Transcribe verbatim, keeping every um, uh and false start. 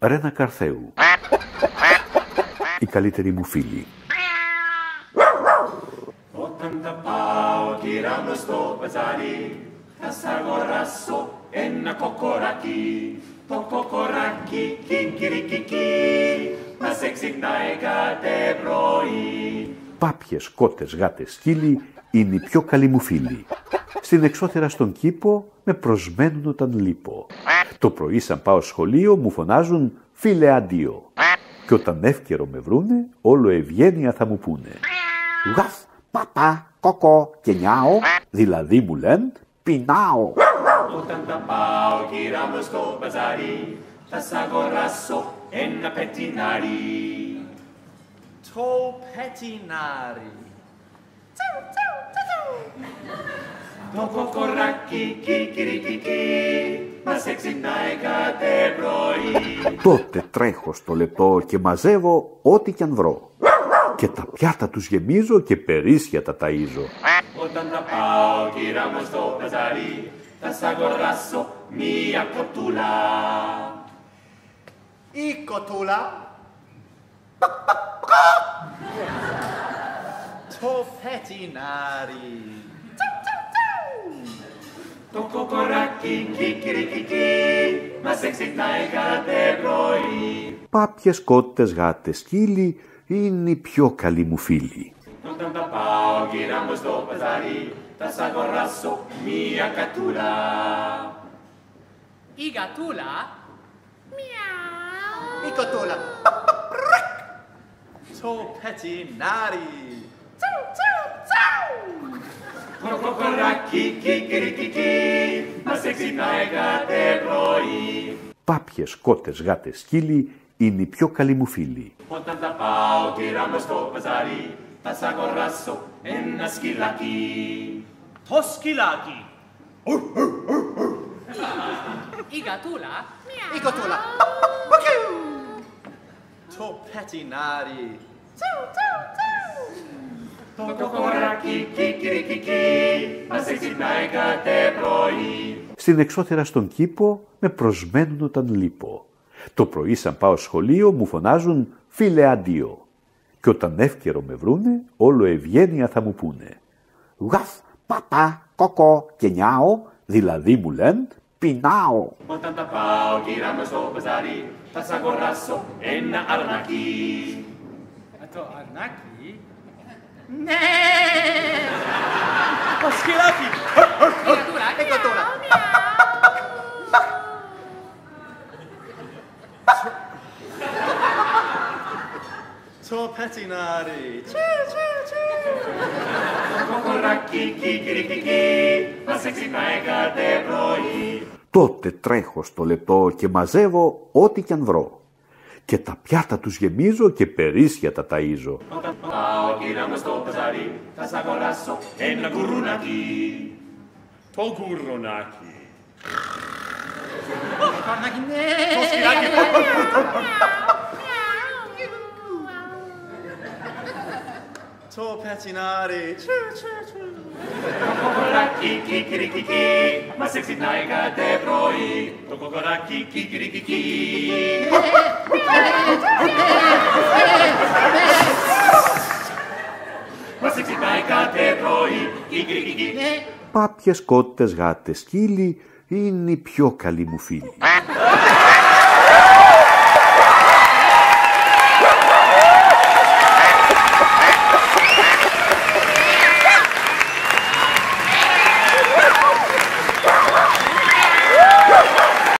Ρένα Καρθαίου. Η καλύτερη μου φίλη. Όταν τα πάω κυράνω στο παζάρι, θα σ' αγοράσω ένα κοκοράκι. Το κοκοράκι κικυρικικί μας εξυπνάει κάθε πρωί. Πάπιες, κότες, γάτες, σκύλοι είναι οι πιο καλοί μου φίλοι. Στην εξώθερα στον κήπο με προσμένουν όταν λείπω. Το πρωί σαν πάω σχολείο μου φωνάζουν «Φίλε αντίο». Κι όταν εύκαιρο με βρούνε, όλο ευγένεια θα μου πούνε. Γαφ, παπά, κοκό και νιάω, δηλαδή μου λένε πεινάω. Όταν τα πάω γυράμω στο μπαζάρι, θα σ' αγοράσω ένα πετινάρι. Το πετινάρι. Τσου, τσου, τσου. Το κοκοράκι κικυρικικί μας εξυπνάει κάθε πρωί. Τότε τρέχω στο λεπτό και μαζεύω ό,τι κι αν βρω. Και τα πιάτα τους γεμίζω και περίσσια τα ταΐζω. Όταν τα πάω γυράμω στο μπαζάρι, θα σ' αγοράσω μία κοτούλα. Η κοτούλα. Το φετινάρι. Το κοκοράκι κικυρικικί μας εξυπνάει κάθε πρωί. Πάπιες, κότες, γάτες, σκύλοι είναι οι πιο καλοί μου φίλοι. Όταν τα πάω γυράμω στο παζάρι, θα σ' αγοράσω μία κατούλα. Η κατούλα. Μιαου. Η κοτούλα. Το πετινάρι. Τσου, τσου, τσου. Το κοκοράκι κικυρικικί μας εξυπνάει κάθε πρωί. Πάπιες, κότες, γάτες, σκύλοι είναι οι πιο καλοί μου φίλοι. Όταν τα πάω γυράμω στο παζάρι, θα σ' αγοράσω ένα σκυλάκι. Το σκυλάκι. Η γατούλα. Η κοτούλα. Το πετινάρι. Το κοκοράκι κικυρικικί μας εξυπνάει κάθε πρωί. Στην εξώθερα στον κήπο με προσμένουν όταν λείπω. Το πρωί σαν πάω σχολείο μου φωνάζουν «Φίλε αντίο». Κι όταν εύκαιρο με βρούνε, όλο ευγένεια θα μου πούνε. Γαφ, παπά, κοκό και νιάω, δηλαδή μου λένε πεινάω. Όταν τα πάω γυράμω στο παζάρι, θα σ' αγοράσω ένα αρνάκι. Το αρνάκι? Ναι! Το σκυλάκι! Έκω τώρα! Το πετινάρι. Το κοκοράκι κικυρικικί μας εξυπνάει κάθε πρωί. Τότε τρέχω στο λεπτό και μαζεύω ό,τι κι αν βρω. Και τα πιάτα τους γεμίζω και περίσσια τα ταΐζω. Όταν πάω γυράμω στο παζάρι, θα σ' αγοράσω ένα κουρουνάκι. Το κουρουνάκι. Το κουρουνάκι, ναι! Το σκυλάκι. Το πετσινάρι. Το κοκοράκι κικυρικικί μας εξυπνάει κάθε πρωί. Το κοκοράκι κικυρικικί. Μας εξυπνάει κάθε πρωί. Κικυρικικί. Πάπιες, κότες, γάτες, σκύλοι είναι οι πιο καλοί μου φίλοι.